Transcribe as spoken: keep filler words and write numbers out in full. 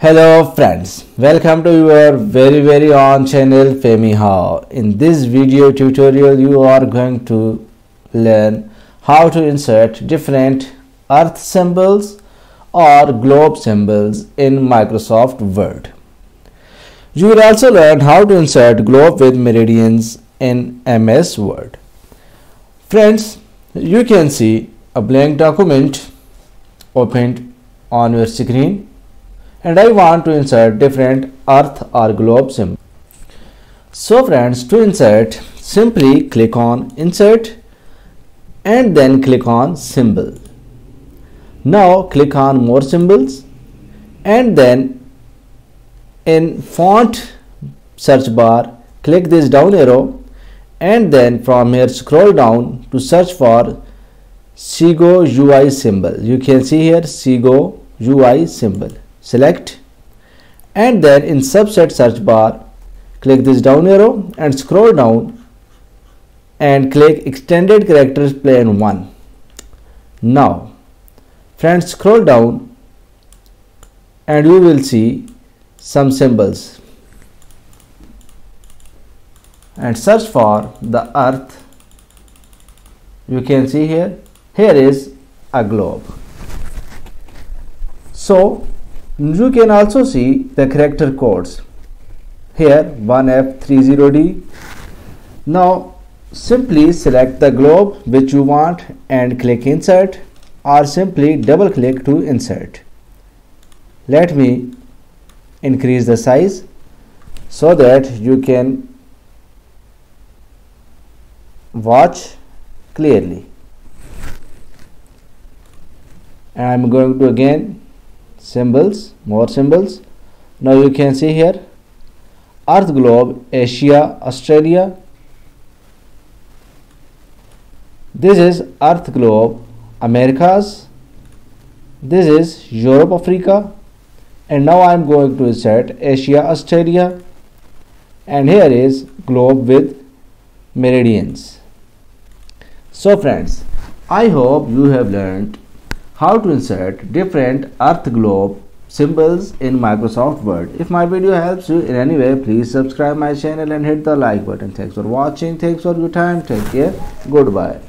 Hello friends, welcome to your very very own channel FamiHow. In this video tutorial you are going to learn how to insert different earth symbols or globe symbols in Microsoft Word. You will also learn how to insert globe with meridians in M S Word. Friends, you can see a blank document opened on your screen, and I want to insert different earth or globe symbol. So friends, to insert, simply click on insert and then click on symbol. Now click on more symbols and then in font search bar click this down arrow and then from here scroll down to search for Segoe U I symbol. You can see here Segoe U I symbol. Select and then in subset search bar click this down arrow and scroll down and click extended characters plane one. Now friends, scroll down and you will see some symbols and search for the earth. You can see here here is a globe. So you can also see the character codes here one F three zero D. Now simply select the globe which you want and click insert or simply double click to insert. Let me increase the size so that you can watch clearly, and I'm going to again symbols, more symbols. Now you can see here earth globe, Asia, Australia. This is earth globe, Americas. This is Europe, Africa. And now I am going to insert Asia, Australia. And here is globe with meridians. So friends, I hope you have learned how to insert different earth globe symbols in Microsoft Word. If my video helps you in any way, please subscribe my channel and hit the like button. Thanks for watching. Thanks for your time. Take care. Goodbye.